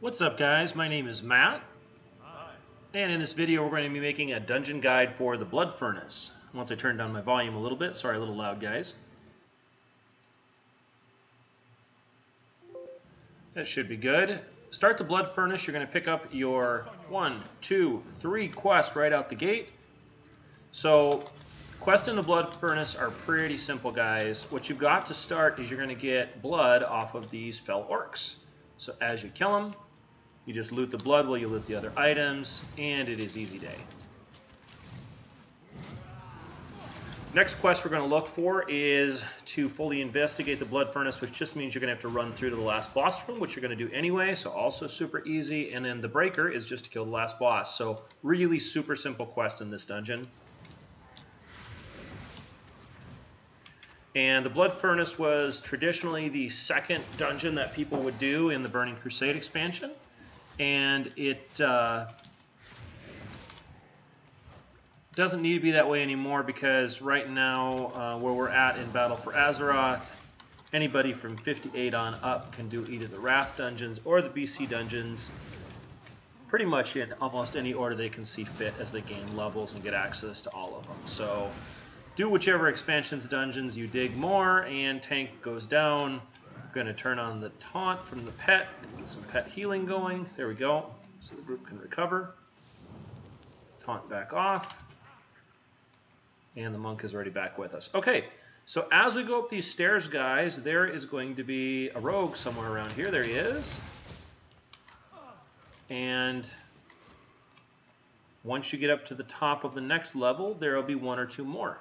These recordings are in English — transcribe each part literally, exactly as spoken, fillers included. What's up, guys? My name is Matt. Hi. And in this video we're going to be making a dungeon guide for the Blood Furnace. Once I turn down my volume a little bit, sorry, a little loud, guys. That should be good. Start the Blood Furnace, you're going to pick up your one, two, three quest right out the gate. So, quests in the Blood Furnace are pretty simple, guys. What you've got to start is you're going to get blood off of these Fel Orcs. So as you kill them, you just loot the blood while you loot the other items, and it is easy day. Next quest we're going to look for is to fully investigate the Blood Furnace, which just means you're going to have to run through to the last boss room, which you're going to do anyway, so also super easy. And then the breaker is just to kill the last boss, so really super simple quest in this dungeon. And the Blood Furnace was traditionally the second dungeon that people would do in the Burning Crusade expansion. And it uh, doesn't need to be that way anymore, because right now, uh, where we're at in Battle for Azeroth, anybody from fifty-eight on up can do either the Wrath dungeons or the B C dungeons, pretty much in almost any order they can see fit as they gain levels and get access to all of them. So do whichever expansions dungeons you dig more, and tank goes down. I'm going to turn on the taunt from the pet and get some pet healing going. There we go, so the group can recover. Taunt back off. And the monk is already back with us. Okay, so as we go up these stairs, guys, there is going to be a rogue somewhere around here. There he is. And once you get up to the top of the next level, there will be one or two more.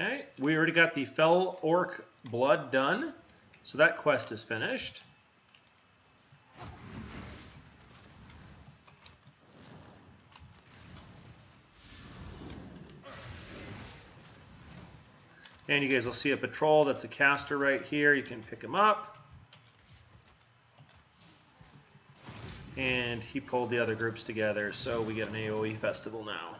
Okay, we already got the Fel Orc blood done, so that quest is finished. And you guys will see a patrol, that's a caster right here, you can pick him up. And he pulled the other groups together, so we get an AoE festival now.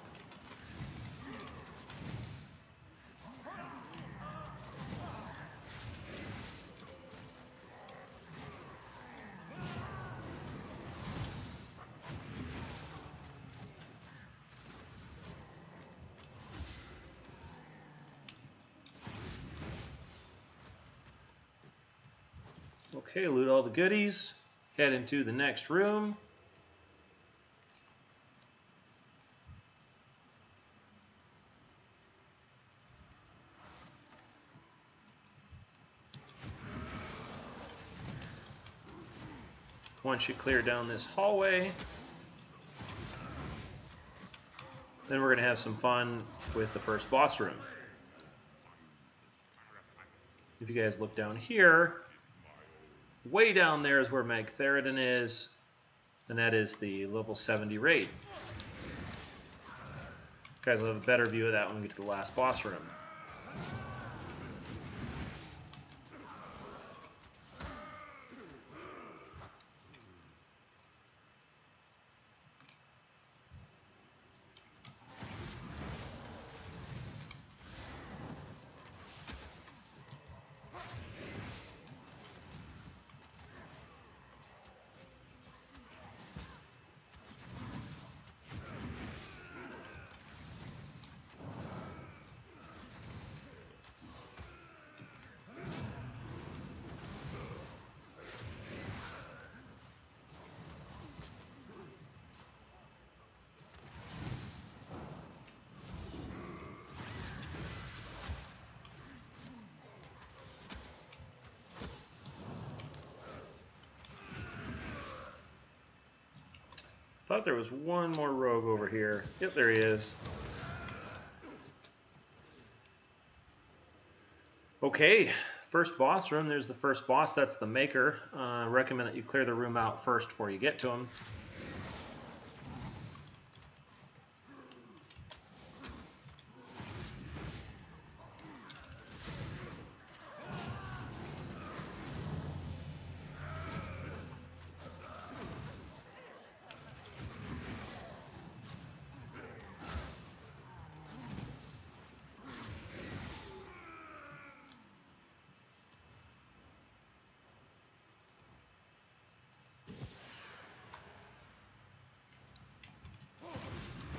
Okay, loot all the goodies, head into the next room. Once you clear down this hallway, then we're going to have some fun with the first boss room. If you guys look down here, way down there is where Magtheridon is, and that is the level seventy raid. You guys will have a better view of that when we get to the last boss room. I thought there was one more rogue over here. Yep, there he is. Okay, first boss room. There's the first boss. That's the Maker. Uh, I recommend that you clear the room out first before you get to him.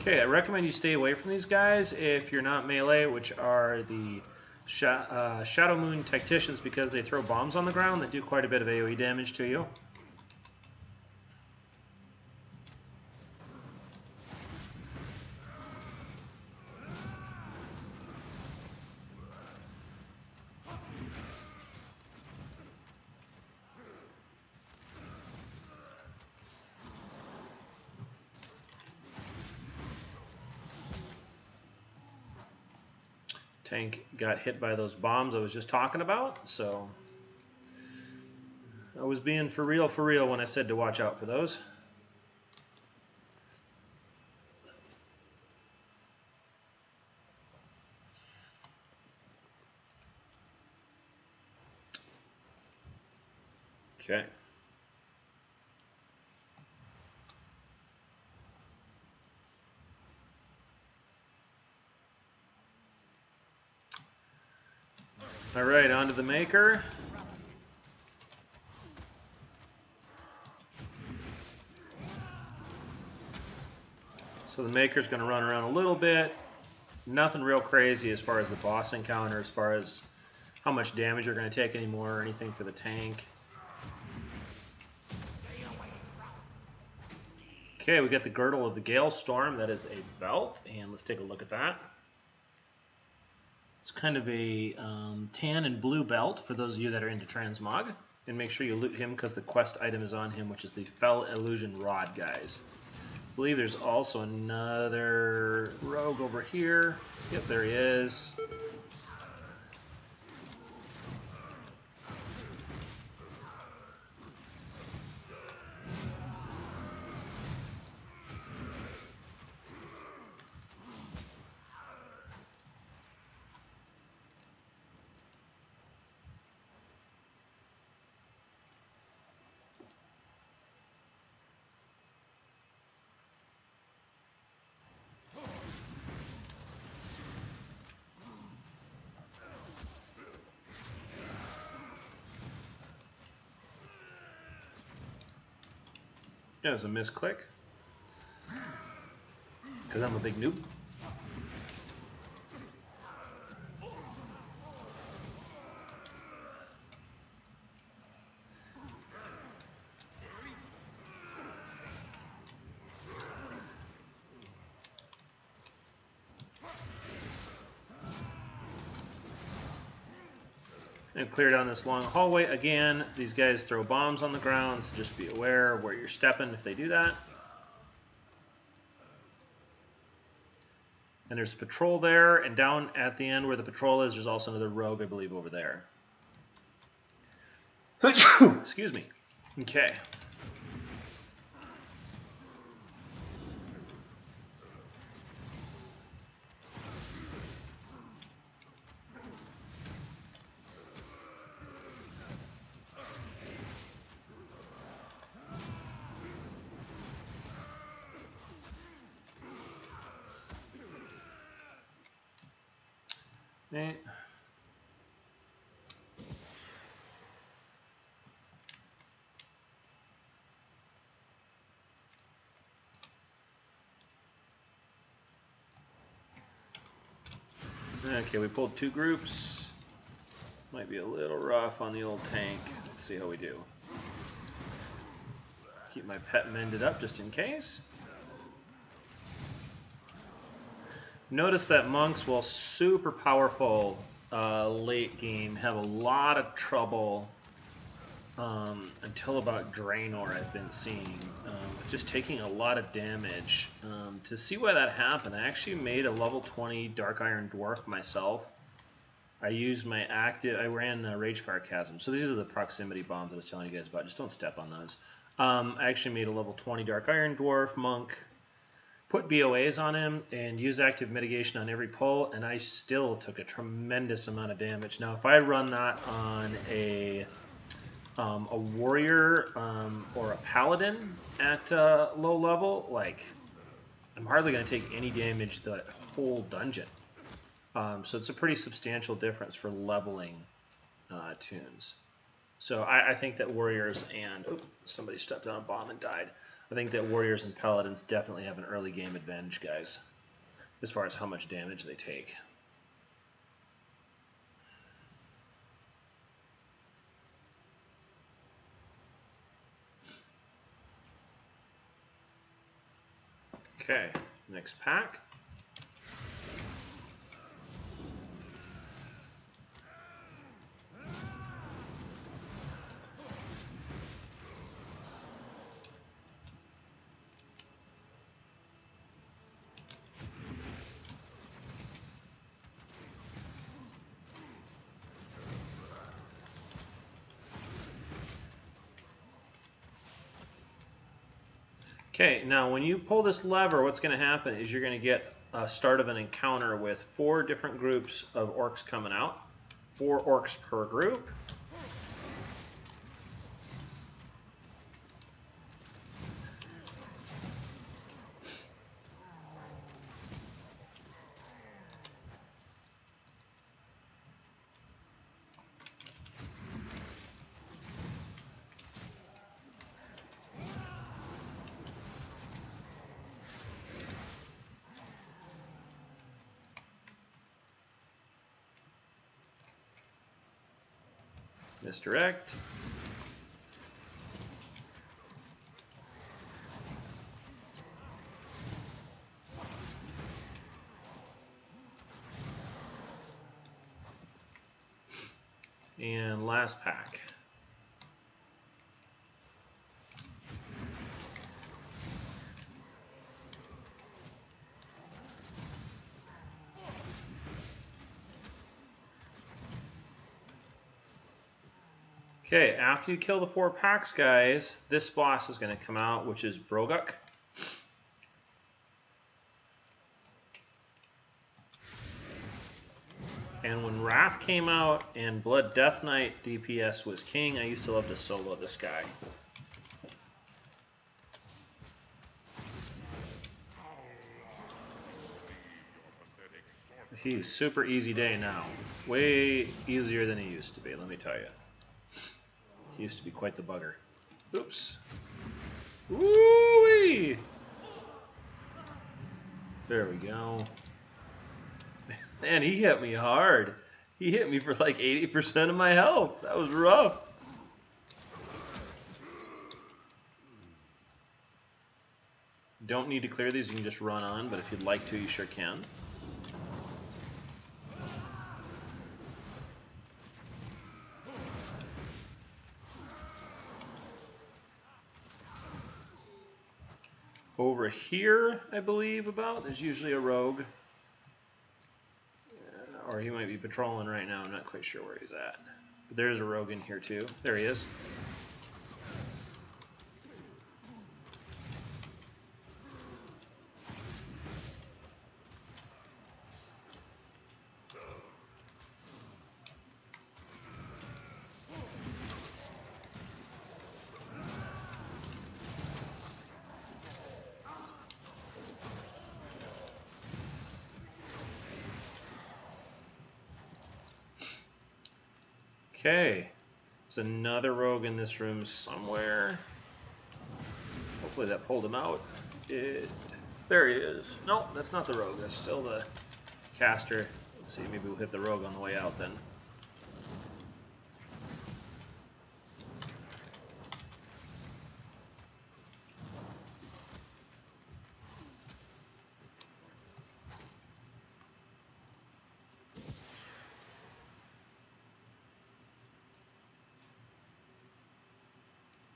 Okay, I recommend you stay away from these guys if you're not melee, which are the Sh uh, Shadow Moon Tacticians, because they throw bombs on the ground that do quite a bit of A O E damage to you. Tank got hit by those bombs I was just talking about, so I was being for real for real when I said to watch out for those. Okay. All right, on to the Maker. So the Maker's going to run around a little bit. Nothing real crazy as far as the boss encounter, as far as how much damage you're going to take anymore or anything for the tank. Okay, we got the Girdle of the Gale Storm. That is a belt, and let's take a look at that. It's kind of a um, tan and blue belt for those of you that are into transmog. And make sure you loot him because the quest item is on him, which is the Fel Illusion Rod, guys. I believe there's also another rogue over here. Yep, there he is. Yeah, it was a misclick, because I'm a big noob. And clear down this long hallway. Again, these guys throw bombs on the ground, so just be aware where you're stepping if they do that. And there's a patrol there, and down at the end where the patrol is, there's also another rogue, I believe, over there. Excuse me. Okay. Okay, we pulled two groups. Might be a little rough on the old tank. Let's see how we do. Keep my pet mended up just in case. Notice that monks, while super powerful uh, late game, have a lot of trouble um, until about Draenor I've been seeing. Um, just taking a lot of damage. Um, to see why that happened, I actually made a level twenty Dark Iron Dwarf myself. I used my active, I ran uh, Ragefire Chasm. So these are the proximity bombs I was telling you guys about. Just don't step on those. Um, I actually made a level twenty Dark Iron Dwarf monk. Put B O As on him and use active mitigation on every pull, and I still took a tremendous amount of damage. Now, if I run that on a um, a warrior um, or a paladin at uh, low level, like I'm hardly going to take any damage the whole dungeon. Um, so it's a pretty substantial difference for leveling uh, tunes. So I, I think that warriors and oh, somebody stepped on a bomb and died. I think that warriors and paladins definitely have an early game advantage, guys, as far as how much damage they take. Okay, next pack. Okay, now when you pull this lever, what's going to happen is you're going to get a start of an encounter with four different groups of orcs coming out. Four orcs per group. Misdirect. And last pack. Okay, after you kill the four packs, guys, this boss is going to come out, which is Broguk. And when Wrath came out and Blood Death Knight D P S was king, I used to love to solo this guy. He's super easy day now. Way easier than he used to be, let me tell you. Used to be quite the bugger. Oops. Woo-wee! There we go. Man, he hit me hard. He hit me for like eighty percent of my health. That was rough. Don't need to clear these. You can just run on, but if you'd like to, you sure can. Over here, I believe, about, there's usually a rogue. Or he might be patrolling right now. I'm not quite sure where he's at. But there's a rogue in here, too. There he is. Okay, there's another rogue in this room somewhere. Hopefully that pulled him out. It, there he is. Nope, that's not the rogue. That's still the caster. Let's see, maybe we'll hit the rogue on the way out then.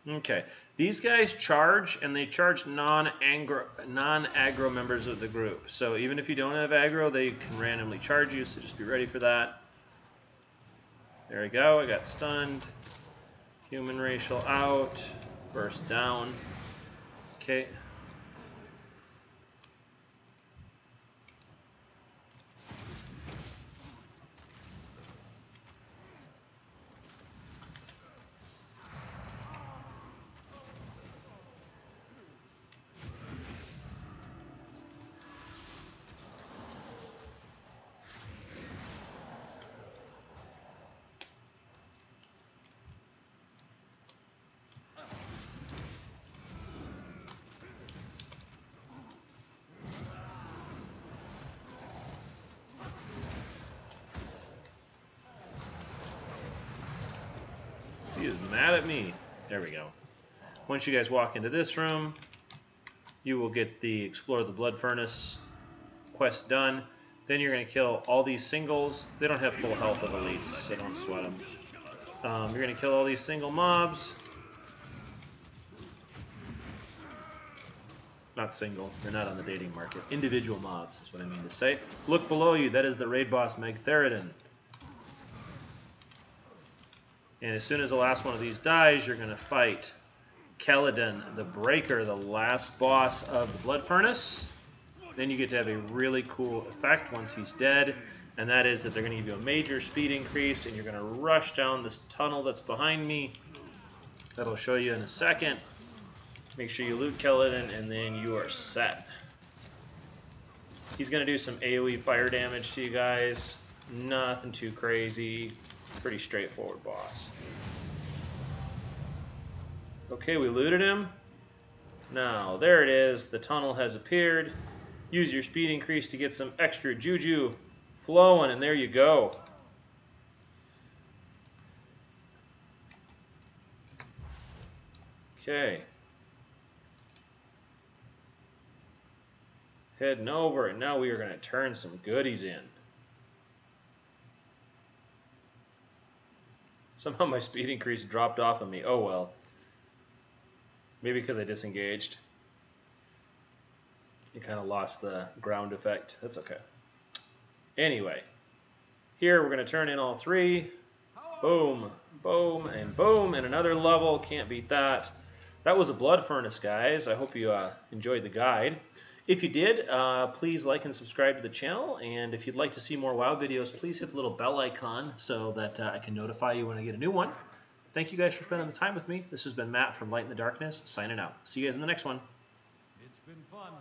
Okay, these guys charge, and they charge non-aggro non-aggro members of the group. So even if you don't have aggro, they can randomly charge you, so just be ready for that. There we go, I got stunned. Human racial out, burst down. Okay. at me. There we go. Once you guys walk into this room, you will get the Explore the Blood Furnace quest done. Then you're going to kill all these singles. They don't have full health of elites, so don't sweat them. Um, you're going to kill all these single mobs. Not single. They're not on the dating market. Individual mobs is what I mean to say. Look below you. That is the raid boss, Magtheridon. And as soon as the last one of these dies, you're going to fight Keladin, the Breaker, the last boss of the Blood Furnace. Then you get to have a really cool effect once he's dead, and that is that they're going to give you a major speed increase, and you're going to rush down this tunnel that's behind me. That'll show you in a second. Make sure you loot Keladin, and then you are set. He's going to do some AoE fire damage to you guys. Nothing too crazy. Pretty straightforward boss. Okay, we looted him. Now, there it is. The tunnel has appeared. Use your speed increase to get some extra juju flowing, and there you go. Okay. Heading over, and now we are going to turn some goodies in. Somehow my speed increase dropped off of me. Oh, well. Maybe because I disengaged. You kind of lost the ground effect. That's okay. Anyway, here we're going to turn in all three. Boom, boom, and boom. And another level. Can't beat that. That was a Blood Furnace, guys. I hope you uh, enjoyed the guide. If you did, uh, please like and subscribe to the channel. And if you'd like to see more WoW videos, please hit the little bell icon so that uh, I can notify you when I get a new one. Thank you guys for spending the time with me. This has been Matt from Light in the Darkness, signing out. See you guys in the next one. It's been fun.